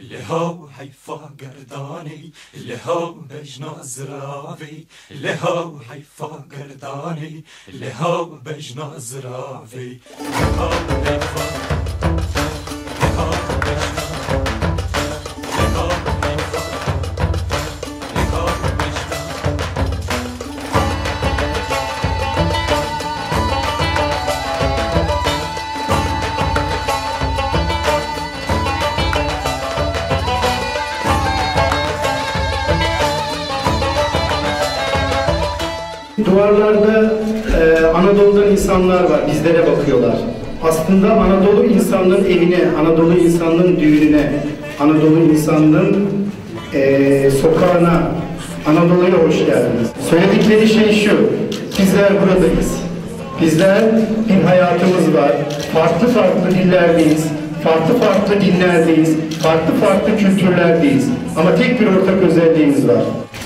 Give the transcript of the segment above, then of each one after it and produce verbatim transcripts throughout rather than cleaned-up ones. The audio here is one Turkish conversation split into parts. لهو حیفا گردانی لهو بجنا زراوی لهو حیفا گردانی لهو بجنا زراوی لهو حیفا Duvarlarda e, Anadolu'dan insanlar var, bizlere bakıyorlar. Aslında Anadolu insanların evine, Anadolu insanların düğününe, Anadolu insanların e, sokağına, Anadolu'ya hoş geldiniz. Söyledikleri şey şu, bizler buradayız. Bizler bir hayatımız var, farklı farklı dillerdeyiz, farklı farklı dinlerdeyiz, farklı farklı kültürlerdeyiz. Ama tek bir ortak özelliğimiz var.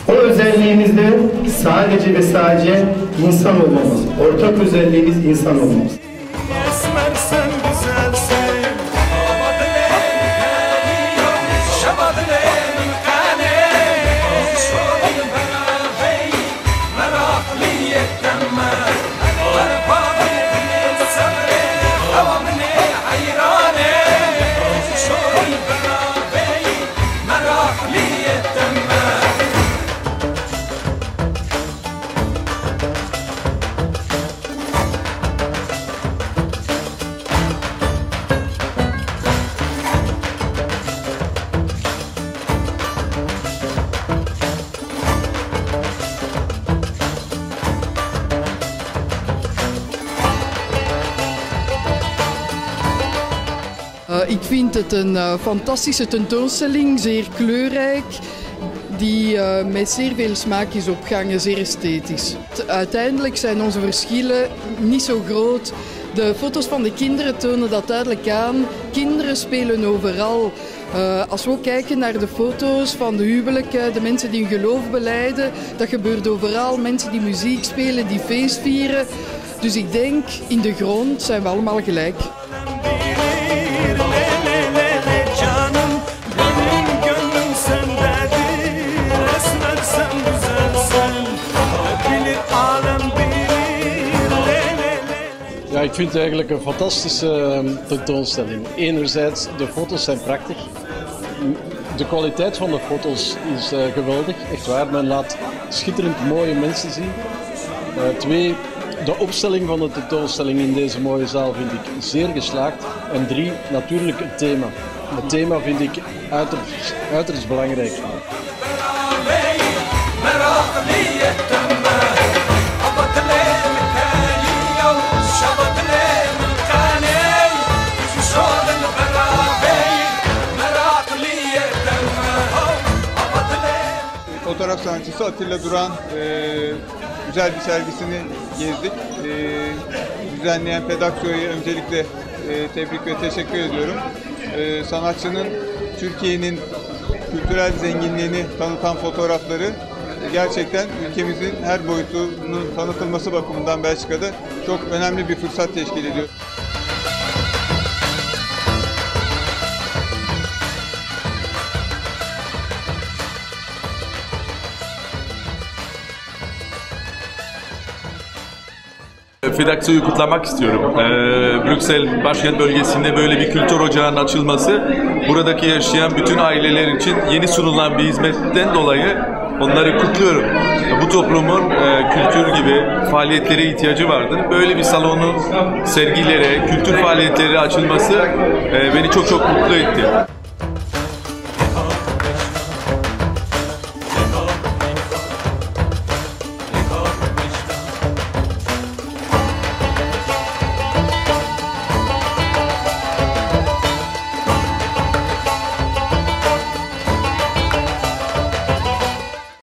O özelliğimizde sadece ve sadece insan olmamız. Ortak özelliğimiz insan olmamız. Ik vind het een uh, fantastische tentoonstelling, zeer kleurrijk, die uh, met zeer veel smaak is opgehangen, zeer esthetisch. Uiteindelijk zijn onze verschillen niet zo groot. De foto's van de kinderen tonen dat duidelijk aan. Kinderen spelen overal. Uh, als we ook kijken naar de foto's van de huwelijken, de mensen die hun geloof belijden, dat gebeurt overal. Mensen die muziek spelen, die feest vieren. Dus ik denk, in de grond zijn we allemaal gelijk. Ja, ik vind het eigenlijk een fantastische tentoonstelling. Enerzijds, de foto's zijn prachtig. De kwaliteit van de foto's is uh, geweldig, echt waar. Men laat schitterend mooie mensen zien. Uh, twee, de opstelling van de tentoonstelling in deze mooie zaal vind ik zeer geslaagd. En drie, natuurlijk het thema. Het thema vind ik uiterst, uiterst belangrijk. Fotoğraf sanatçısı Atilla Duran e, güzel bir sergisini gezdik. E, düzenleyen Fedactio'yu öncelikle e, tebrik ve teşekkür ediyorum. E, sanatçının Türkiye'nin kültürel zenginliğini tanıtan fotoğrafları gerçekten ülkemizin her boyutunun tanıtılması bakımından Belçika'da çok önemli bir fırsat teşkil ediyor. Fedactio'yu kutlamak istiyorum. Ee, Brüksel başkent bölgesinde böyle bir kültür ocağının açılması, buradaki yaşayan bütün aileler için yeni sunulan bir hizmetten dolayı onları kutluyorum. Bu toplumun e, kültür gibi faaliyetlere ihtiyacı vardır. Böyle bir salonun sergilere, kültür faaliyetleri açılması e, beni çok çok mutlu etti.